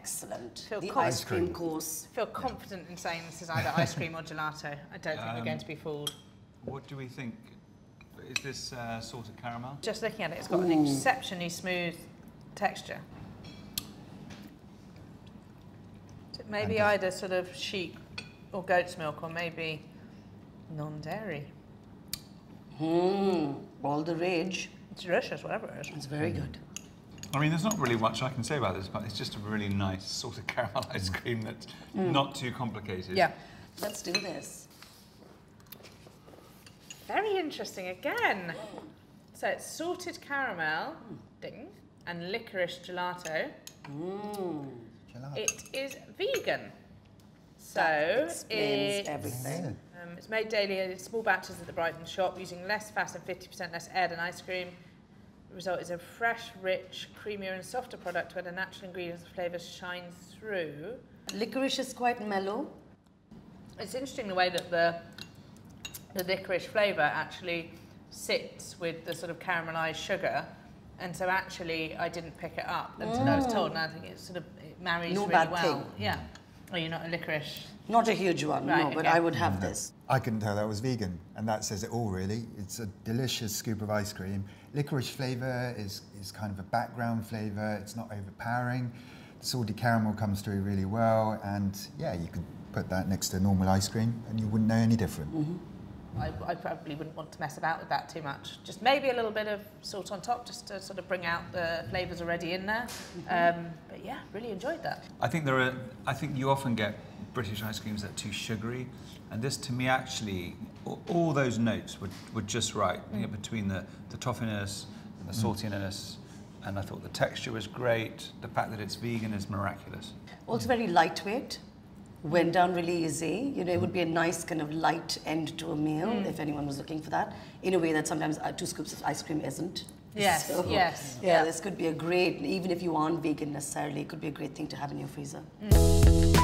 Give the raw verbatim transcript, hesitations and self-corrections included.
excellent. Feel the ice cream, cream course. Feel confident yeah. in saying this is either ice cream or gelato. I don't think um, we're going to be fooled. What do we think? Is this uh, salted caramel? Just looking at it, it's got Ooh. an exceptionally smooth texture. So it may be either sort of sheep or goat's milk, or maybe non-dairy. Hmm, all the rage. It's delicious, whatever it is. It's very good. I mean, there's not really much I can say about this, but it's just a really nice sort of caramel ice cream that's mm. not too complicated. Yeah, let's do this. Very interesting again. So it's salted caramel, mm. ding, and licorice gelato. Mm. Gelato. It is vegan. So it's, everything. Um, it's made daily in small batches at the Brighton shop, using less fat and fifty percent less air than ice cream. The result is a fresh, rich, creamier and softer product where the natural ingredients and flavours shine through. Licorice is quite mellow. It's interesting the way that the, the licorice flavour actually sits with the sort of caramelised sugar. And so actually I didn't pick it up until mm. I was told, and I think it sort of it marries no really bad well. Thing. Yeah. Oh, you're not a licorice? Not a huge one, right, no, okay. But I would have no. this. I couldn't tell that was vegan, and that says it all, really. It's a delicious scoop of ice cream. Licorice flavour is, is kind of a background flavour. It's not overpowering. The salted caramel comes through really well, and, yeah, you could put that next to normal ice cream, and you wouldn't know any different. Mm-hmm. I, I probably wouldn't want to mess about with that too much. Just maybe a little bit of salt on top, just to sort of bring out the flavours already in there. Mm-hmm. um, but yeah, really enjoyed that. I think there are. I think you often get British ice creams that are too sugary, and this, to me, actually, all, all those notes were were just right mm. you know, between the the toffiness and the saltiness. Mm. And I thought the texture was great. The fact that it's vegan is miraculous. Also very lightweight. Went down really easy, you know, it would be a nice kind of light end to a meal mm. if anyone was looking for that, in a way that sometimes two scoops of ice cream isn't. Yes, so, yes. Yeah, yeah, this could be a great, even if you aren't vegan necessarily, it could be a great thing to have in your freezer. Mm.